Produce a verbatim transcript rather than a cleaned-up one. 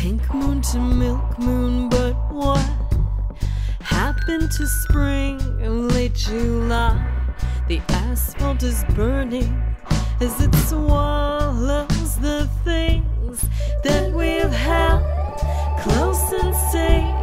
Pink moon to milk moon, but what happened to spring and late July? The asphalt is burning as it swallows the things that we've had close and safe.